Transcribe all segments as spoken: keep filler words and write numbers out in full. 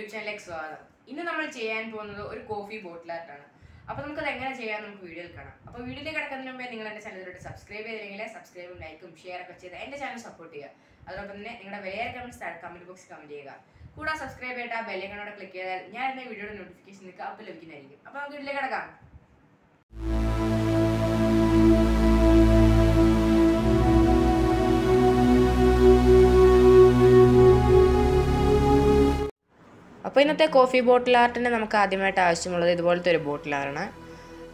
YouTube channel ek swagadam. Innu nammal cheyan povunnathu oru coffee bottle aanu. Appo namukku ad engane cheyan namukku video il kanam. Appo video il kadakkunnathu mumbey ningal ende channel odu subscribe cheyirengile subscribe like um share okka cheytha ende channel support cheya. Adoppo thanne ningala various comments thar comment box il comment cheyyuka. Kuda subscribe cheyta bell icon odu click cheythal njan enna video odu notification nikku appo labikkunnaayirikkum. Appo namukku video il kadakam. അപ്പോൾ ഇന്നത്തെ coffee ബോട്ടിൽ ആർട്ടിന് നമുക്ക് ആദ്യമായിട്ട് ആവശ്യമുള്ളത് ഇതുപോലത്തെ ഒരു ബോട്ടിലാണ്.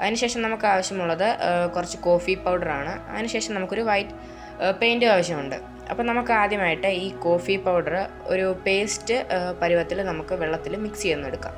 അതിനുശേഷം നമുക്ക് ആവശ്യമുള്ളത് കുറച്ച് കോഫി പൗഡറാണ്. അതിനുശേഷം നമുക്കൊരു വൈറ്റ് പെയിൻറ്റ് ആവശ്യമുണ്ട്. അപ്പോൾ നമുക്ക് ആദ്യമായിട്ട് ഈ കോഫി പൗഡർ ഒരു പേസ്റ്റ് പരുവത്തിൽ നമുക്ക് വെള്ളത്തിൽ മിക്സ് ചെയ്തെടുക്കാം.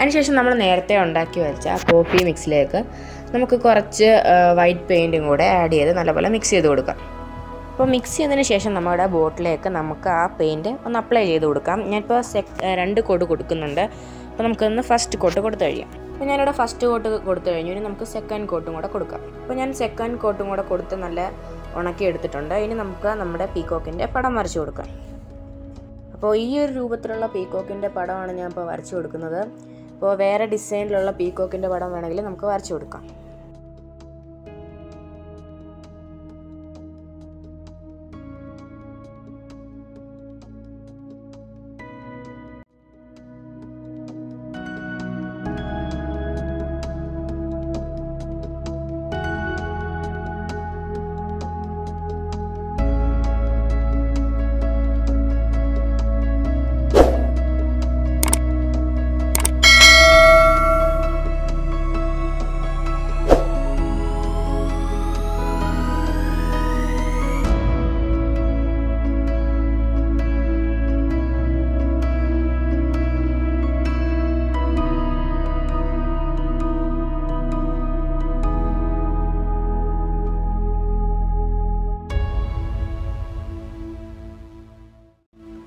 അതിനുശേഷം നമ്മൾ നേരത്തെ ഉണ്ടാക്കി വെച്ച ആ കോഫി മിക്സിലേക്ക് നമുക്ക് കുറച്ച് വൈറ്റ് പെയിൻറ്റും കൂടെ ആഡ് ചെയ്ത് നല്ലപോലെ മിക്സ് ചെയ്ത് കൊടുക്കാം. അപ്പോൾ മിക്സ് ചെയ്തതിന് ശേഷം നമ്മുടെ ബോട്ടിലേക്ക് നമുക്ക് ആ പെയിൻറ്റ് ഒന്ന് അപ്ലൈ ചെയ്ത് കൊടുക്കാം. ഞാനിപ്പോൾ സെക് രണ്ട് കോട്ട് കൊടുക്കുന്നുണ്ട്. അപ്പോൾ നമുക്കൊന്ന് ഫസ്റ്റ് കോട്ട് കൊടുത്തു കഴിയാം. അപ്പോൾ ഞാനിവിടെ ഫസ്റ്റ് കോട്ട് കൊടുത്തു കഴിഞ്ഞു. ഇനി നമുക്ക് സെക്കൻഡ് കോട്ടും കൂടെ കൊടുക്കാം. അപ്പോൾ ഞാൻ സെക്കൻഡ് കോട്ടും കൂടെ കൊടുത്ത് നല്ല ഉണക്കി എടുത്തിട്ടുണ്ട്. ഇനി നമുക്ക് നമ്മുടെ പീകോക്കിൻ്റെ പടം വരച്ച് കൊടുക്കാം. അപ്പോൾ ഈ ഒരു രൂപത്തിലുള്ള പീകോക്കിൻ്റെ പടമാണ് ഞാനിപ്പോൾ വരച്ച് കൊടുക്കുന്നത്. അപ്പോൾ വേറെ ഡിസൈനിലുള്ള പീകോക്കിൻ്റെ പടം വേണമെങ്കിൽ നമുക്ക് വരച്ചു കൊടുക്കാം.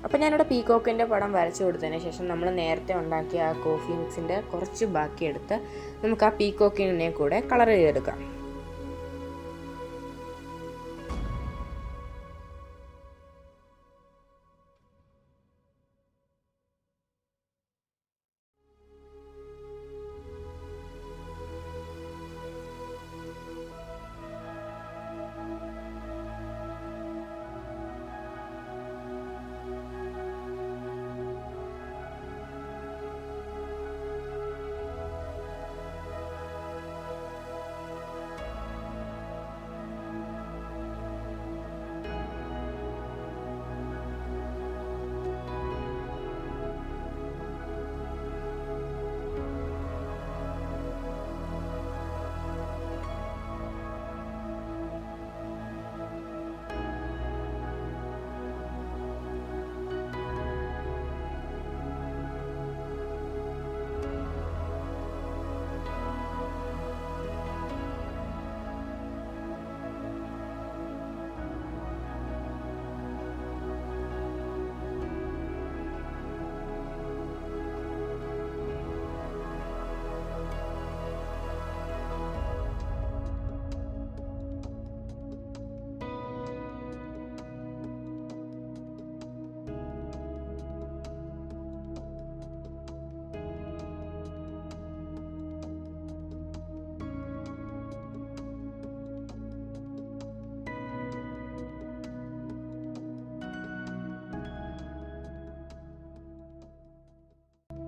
അപ്പോൾ ഞാനിവിടെ പീകോക്കിൻ്റെ പടം വരച്ചു കൊടുത്തതിന് ശേഷം നമ്മൾ നേരത്തെ ഉണ്ടാക്കിയ ആ കോഫി മിക്സിൻ്റെ കുറച്ച് ബാക്കിയെടുത്ത് നമുക്ക് ആ പീകോക്കിനെ കൂടെ കളർ ചെയ്തെടുക്കാം.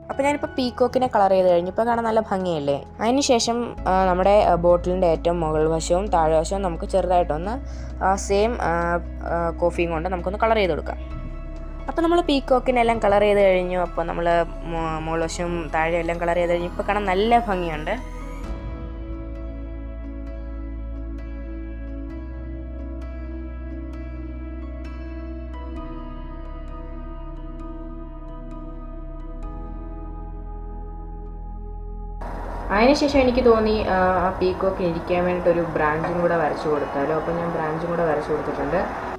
അപ്പോൾ ഞാനിപ്പോൾ പീകോക്കിനെ കളർ ചെയ്ത് കഴിഞ്ഞപ്പോൾ കാണാൻ നല്ല ഭംഗിയല്ലേ. അതിനുശേഷം നമ്മുടെ ബോട്ടിലിൻ്റെ ഏറ്റവും മുകൾ വശവും താഴെ വശവും നമുക്ക് ചെറുതായിട്ടൊന്ന് സെയിം കോഫിയും കൊണ്ട് നമുക്കൊന്ന് കളർ ചെയ്ത് കൊടുക്കാം. അപ്പോൾ നമ്മൾ പീകോക്കിനെല്ലാം കളർ ചെയ്ത് കഴിഞ്ഞു. അപ്പോൾ നമ്മൾ മുകൾ വശവും താഴെ എല്ലാം കളർ ചെയ്ത് കഴിഞ്ഞു. ഇപ്പോൾ കാണാൻ നല്ല ഭംഗിയുണ്ട്. I think I can only a peacock in the camera to branch would have a branch would have